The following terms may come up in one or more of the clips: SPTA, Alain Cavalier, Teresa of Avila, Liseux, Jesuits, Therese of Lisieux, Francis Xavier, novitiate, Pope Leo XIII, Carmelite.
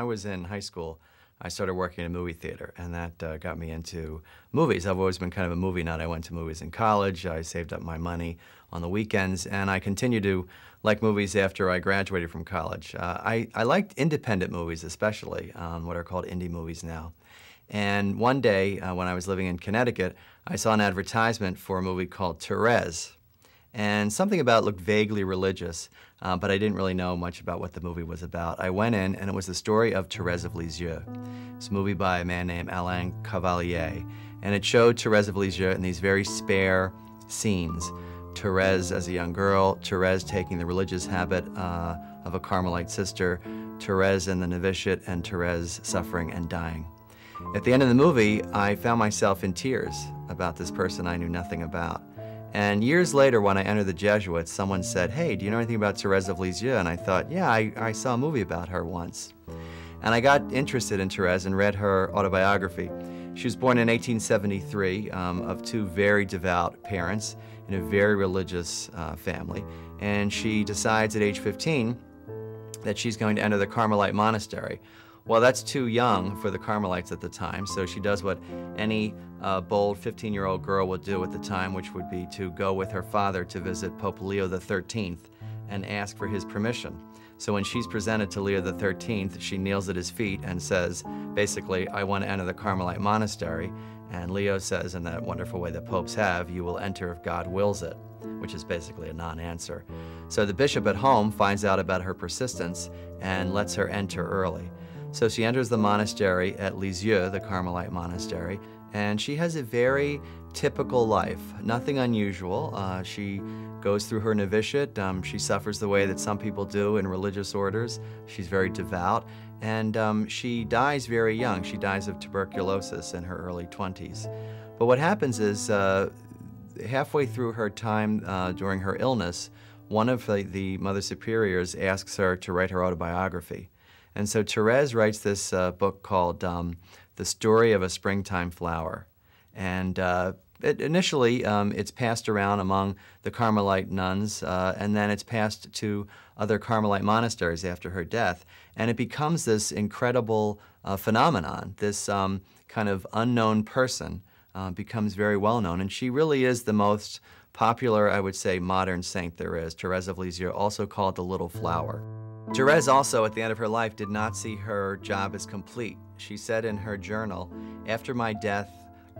I was in high school, I started working in a movie theater, and that got me into movies. I've always been kind of a movie nut. I went to movies in college, I saved up my money on the weekends, and I continued to like movies after I graduated from college. I liked independent movies especially, what are called indie movies now. And one day, when I was living in Connecticut, I saw an advertisement for a movie called Therese. And something about it looked vaguely religious, but I didn't really know much about what the movie was about. I went in, and it was the story of Therese of Lisieux. It's a movie by a man named Alain Cavalier. And it showed Therese of Lisieux in these very spare scenes. Therese as a young girl, Therese taking the religious habit of a Carmelite sister, Therese in the novitiate, and Therese suffering and dying. At the end of the movie, I found myself in tears about this person I knew nothing about. And years later, when I entered the Jesuits, someone said, "Hey, do you know anything about Therese of Lisieux?" And I thought, yeah, I saw a movie about her once. And I got interested in Therese and read her autobiography. She was born in 1873 of two very devout parents in a very religious family. And she decides at age 15 that she's going to enter the Carmelite monastery. Well, that's too young for the Carmelites at the time, so she does what any bold 15-year-old girl would do at the time, which would be to go with her father to visit Pope Leo XIII and ask for his permission. So when she's presented to Leo XIII, she kneels at his feet and says, basically, "I want to enter the Carmelite monastery." And Leo says, in that wonderful way that popes have, "You will enter if God wills it," which is basically a non-answer. So the bishop at home finds out about her persistence and lets her enter early. So she enters the monastery at Lisieux, the Carmelite monastery, and she has a very typical life, nothing unusual. She goes through her novitiate. She suffers the way that some people do in religious orders. She's very devout, and she dies very young. She dies of tuberculosis in her early 20s. But what happens is, halfway through her time during her illness, one of the Mother Superiors asks her to write her autobiography. And so Therese writes this book called The Story of a Springtime Flower. And initially, it's passed around among the Carmelite nuns, and then it's passed to other Carmelite monasteries after her death. And it becomes this incredible phenomenon. This kind of unknown person becomes very well known. And she really is the most popular, I would say, modern saint there is. Therese of Lisieux, also called the Little Flower. Therese also, at the end of her life, did not see her job as complete. She said in her journal, "After my death,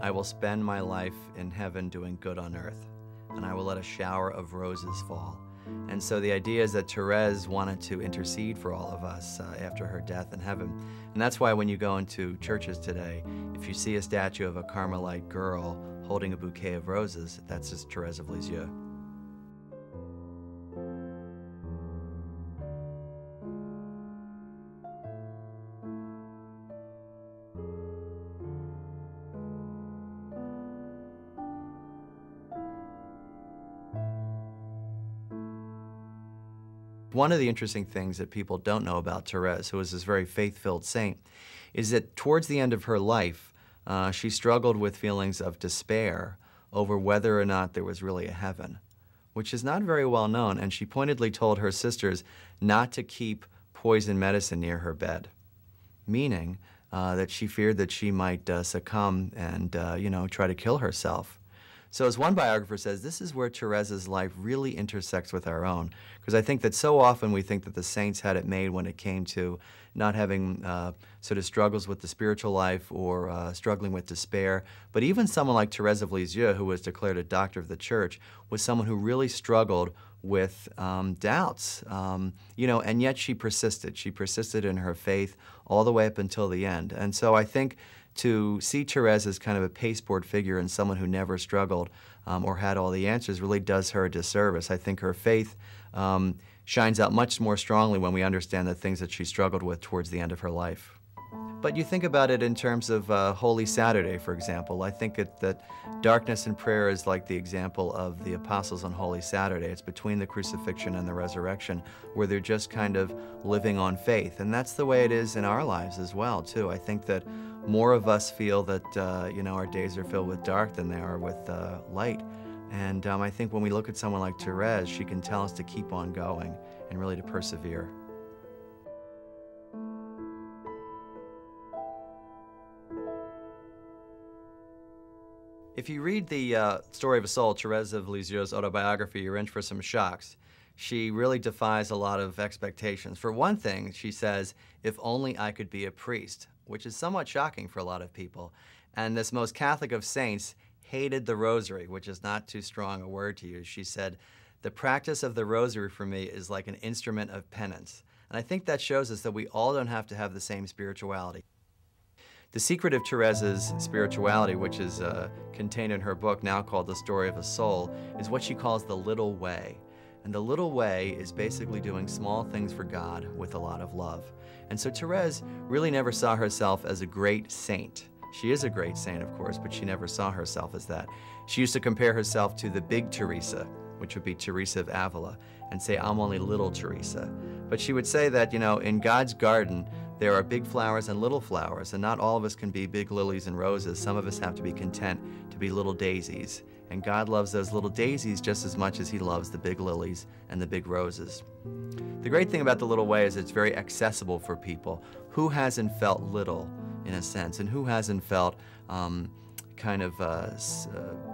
I will spend my life in heaven doing good on earth, and I will let a shower of roses fall." And so the idea is that Therese wanted to intercede for all of us after her death in heaven. And that's why when you go into churches today, if you see a statue of a Carmelite girl holding a bouquet of roses, that's just Therese of Lisieux. One of the interesting things that people don't know about Therese, who was this very faith-filled saint, is that towards the end of her life, she struggled with feelings of despair over whether or not there was really a heaven, which is not very well known, and she pointedly told her sisters not to keep poison medicine near her bed, meaning that she feared that she might succumb and you know, try to kill herself. So as one biographer says, this is where Therese's life really intersects with our own, because I think that so often we think that the saints had it made when it came to not having sort of struggles with the spiritual life or struggling with despair. But even someone like Therese of Lisieux, who was declared a doctor of the church, was someone who really struggled with doubts, you know, and yet she persisted. She persisted in her faith all the way up until the end. And so I think to see Therese as kind of a pasteboard figure and someone who never struggled or had all the answers really does her a disservice. I think her faith shines out much more strongly when we understand the things that she struggled with towards the end of her life. But you think about it in terms of Holy Saturday, for example. I think that darkness and prayer is like the example of the apostles on Holy Saturday. It's between the crucifixion and the resurrection, where they're just kind of living on faith. And that's the way it is in our lives as well, too. I think that more of us feel that you know, our days are filled with dark than they are with light. And I think when we look at someone like Therese, she can tell us to keep on going and really to persevere. If you read the story of a soul, Therese of Lisieux's autobiography, you're in for some shocks. She really defies a lot of expectations. For one thing, she says, if only I could be a priest, which is somewhat shocking for a lot of people. And this most Catholic of saints hated the rosary, which is not too strong a word to use. She said, the practice of the rosary for me is like an instrument of penance. And I think that shows us that we all don't have to have the same spirituality. The secret of Therese's spirituality, which is contained in her book now called The Story of a Soul, is what she calls the little way. And the little way is basically doing small things for God with a lot of love. And so Therese really never saw herself as a great saint. She is a great saint, of course, but she never saw herself as that. She used to compare herself to the big Teresa, which would be Teresa of Avila, and say, I'm only little Teresa. But she would say that, you know, in God's garden, there are big flowers and little flowers, and not all of us can be big lilies and roses. Some of us have to be content to be little daisies. And God loves those little daisies just as much as he loves the big lilies and the big roses. The great thing about the little way is it's very accessible for people. Who hasn't felt little, in a sense, and who hasn't felt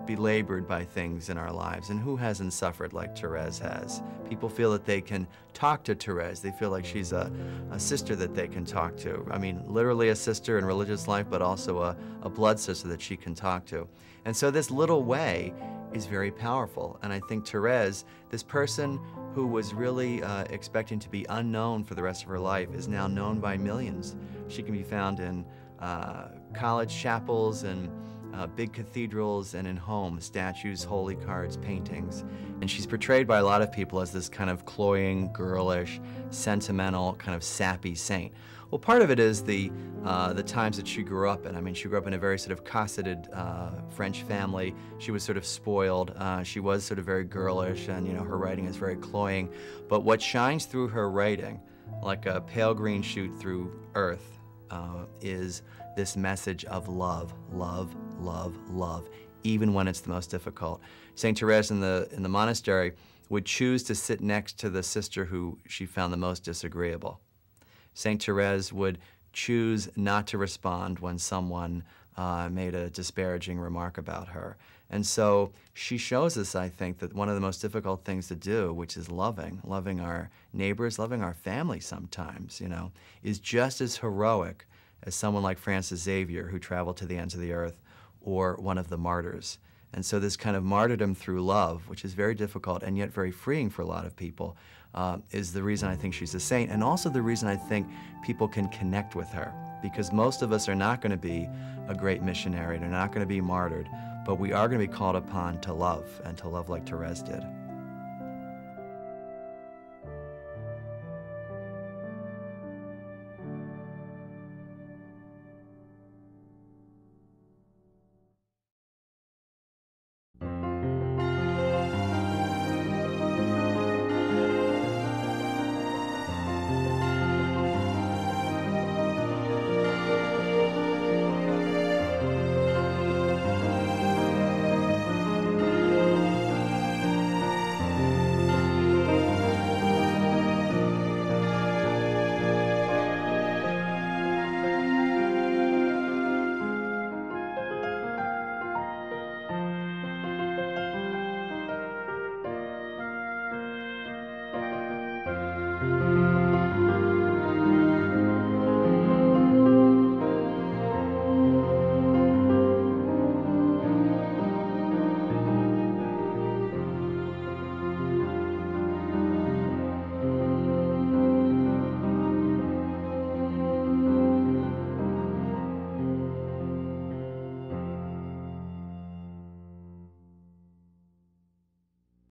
belabored by things in our lives, and who hasn't suffered like Therese has? People feel that they can talk to Therese. They feel like she's a sister that they can talk to. I mean, literally a sister in religious life, but also a blood sister that she can talk to. And so this little way is very powerful. And I think Therese, this person who was really expecting to be unknown for the rest of her life, is now known by millions. She can be found in college chapels and big cathedrals and in homes, statues, holy cards, paintings. And she's portrayed by a lot of people as this kind of cloying, girlish, sentimental, kind of sappy saint. Well, part of it is the times that she grew up in. I mean, she grew up in a very sort of cosseted French family. She was sort of spoiled. She was sort of very girlish, and, you know, her writing is very cloying. But what shines through her writing, like a pale green shoot through earth, is this message of love, love, love, love, even when it's the most difficult. St. Therese in the monastery would choose to sit next to the sister who she found the most disagreeable. St. Therese would choose not to respond when someone made a disparaging remark about her. And so she shows us, I think, that one of the most difficult things to do, which is loving our neighbors, loving our family sometimes, you know, is just as heroic as someone like Francis Xavier, who traveled to the ends of the earth, or one of the martyrs. And so this kind of martyrdom through love, which is very difficult and yet very freeing for a lot of people, is the reason I think she's a saint, and also the reason I think people can connect with her. Because most of us are not going to be a great missionary, they're not going to be martyred, but we are going to be called upon to love, and to love like Therese did.